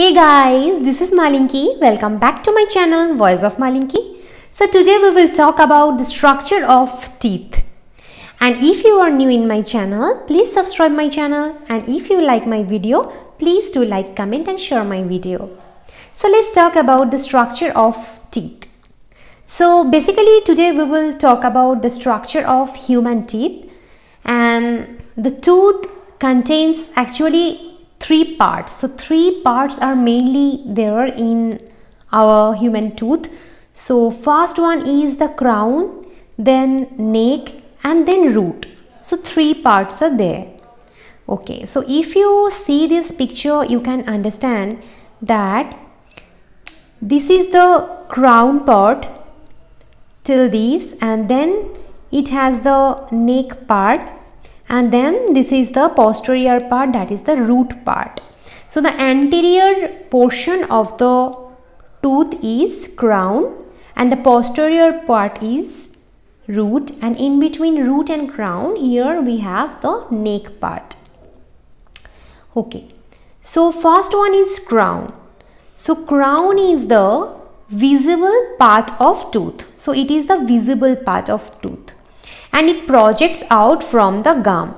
Hey guys, this is Malinki. Welcome back to my channel Voice of Malinki. So today we will talk about the structure of teeth. And if you are new in my channel, please subscribe my channel. And if you like my video, please do like, comment and share my video. So let's talk about the structure of teeth. So basically today we will talk about the structure of human teeth. And the tooth contains actually three parts. So three parts are mainly there in our human tooth. So first one is the crown, then neck and then root. So three parts are there. Okay, so if you see this picture, you can understand that this is the crown part till this, and then it has the neck part. And then this is the posterior part, that is the root part. So the anterior portion of the tooth is crown and the posterior part is root, and in between root and crown here we have the neck part. Okay, so first one is crown. So crown is the visible part of tooth. So it is the visible part of tooth. And it projects out from the gum.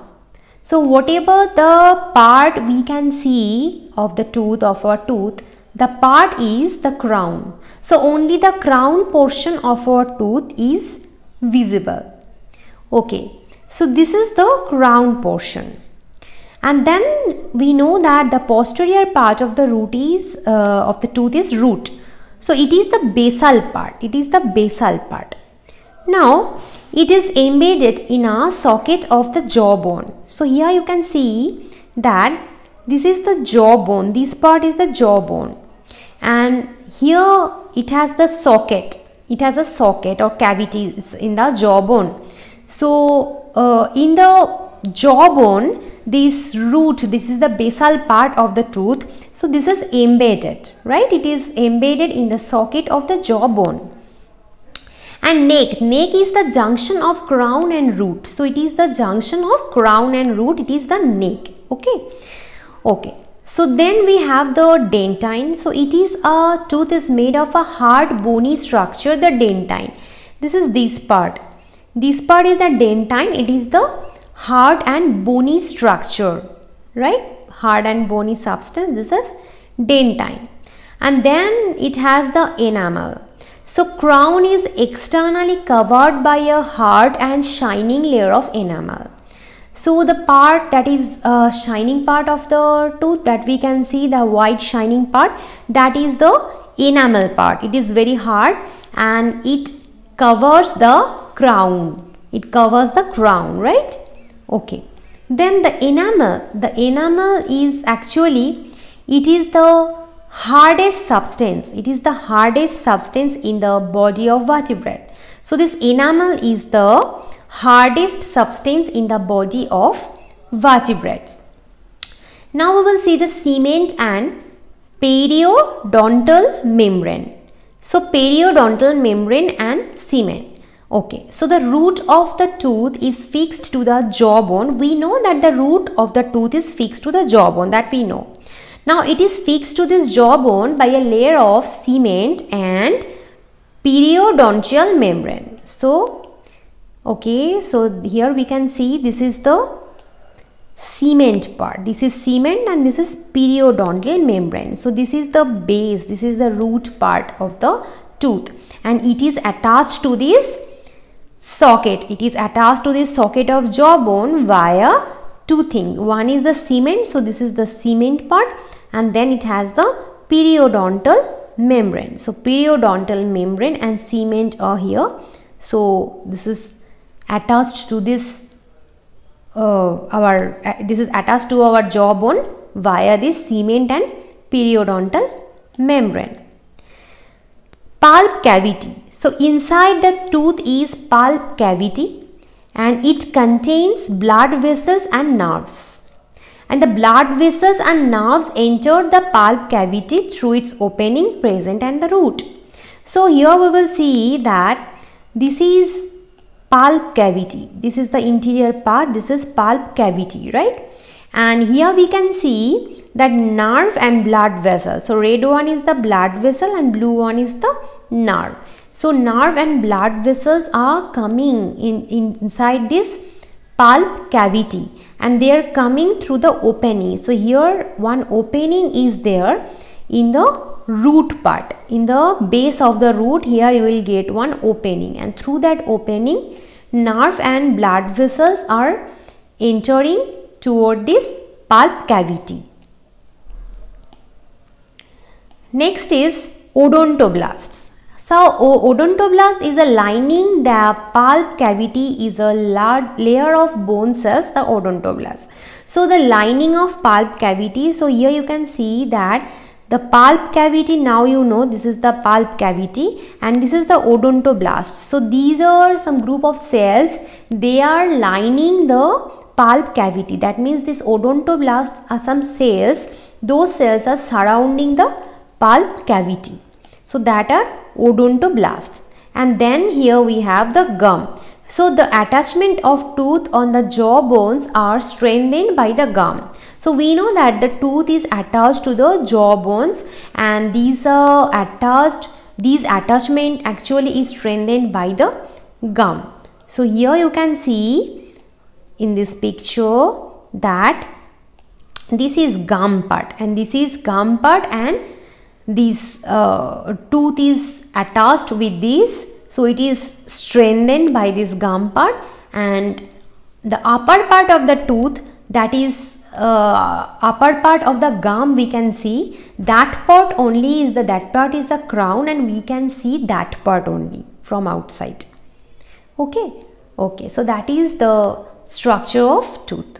So whatever the part we can see of the tooth, of our tooth, the part is the crown. So only the crown portion of our tooth is visible. Okay, so this is the crown portion. And then we know that the posterior part of the root is, of the tooth is root. So it is the basal part. It is the basal part. Now, it is embedded in a socket of the jawbone. So here you can see that this is the jawbone. This part is the jawbone. And here it has the socket. It has a socket or cavities in the jawbone. So in the jawbone, this root, this is the basal part of the tooth. So this is embedded, right? It is embedded in the socket of the jawbone. And neck. Neck is the junction of crown and root. So it is the junction of crown and root. It is the neck. Okay. Okay. So then we have the dentine. So it is a tooth is made of a hard bony structure, the dentine. This is this part. This part is the dentine. It is the hard and bony structure. Right? Hard and bony substance. This is dentine. And then it has the enamel. So crown is externally covered by a hard and shining layer of enamel. So the part that is shining part of the tooth, that we can see the white shining part, that is the enamel part. It is very hard and it covers the crown. It covers the crown, right? Okay. Then the enamel. The enamel is actually, it is the hardest substance. It is the hardest substance in the body of vertebrate. So this enamel is the hardest substance in the body of vertebrates. Now we will see the cement and periodontal membrane. So periodontal membrane and cement. Okay, so the root of the tooth is fixed to the jawbone. We know that the root of the tooth is fixed to the jawbone, that we know. Now it is fixed to this jawbone by a layer of cement and periodontal membrane. So, okay, so here we can see this is the cement part. This is cement and this is periodontal membrane. So this is the base, this is the root part of the tooth, and it is attached to this socket. It is attached to this socket of jawbone via two things. One is the cement, so this is the cement part, and then it has the periodontal membrane. So periodontal membrane and cement are here. So this is attached to this this is attached to our jawbone via this cement and periodontal membrane. Pulp cavity. So inside the tooth is pulp cavity. And it contains blood vessels and nerves. And the blood vessels and nerves enter the pulp cavity through its opening present at the root. So here we will see that this is pulp cavity. This is the interior part. This is pulp cavity, right? And here we can see that nerve and blood vessel. So red one is the blood vessel and blue one is the nerve. So nerve and blood vessels are coming inside this pulp cavity and they are coming through the opening. So here one opening is there in the root part, in the base of the root. Here you will get one opening, and through that opening nerve and blood vessels are entering toward this pulp cavity. Next is odontoblasts. So odontoblast is a lining the pulp cavity, is a large layer of bone cells, the odontoblast. So the lining of pulp cavity, so here you can see that the pulp cavity, now you know this is the pulp cavity and this is the odontoblast. So these are some group of cells, they are lining the pulp cavity. That means this odontoblasts are some cells, those cells are surrounding the pulp cavity. So that are odontoblasts. And then here we have the gum. So the attachment of tooth on the jaw bones are strengthened by the gum. So we know that the tooth is attached to the jaw bones and these are attached, these attachment actually is strengthened by the gum. So here you can see in this picture that this is gum part and this is gum part, and this tooth is attached with this. So it is strengthened by this gum part, and the upper part of the tooth, that is upper part of the gum, we can see that part only is the, that part is the crown, and we can see that part only from outside. Okay, so that is the structure of tooth.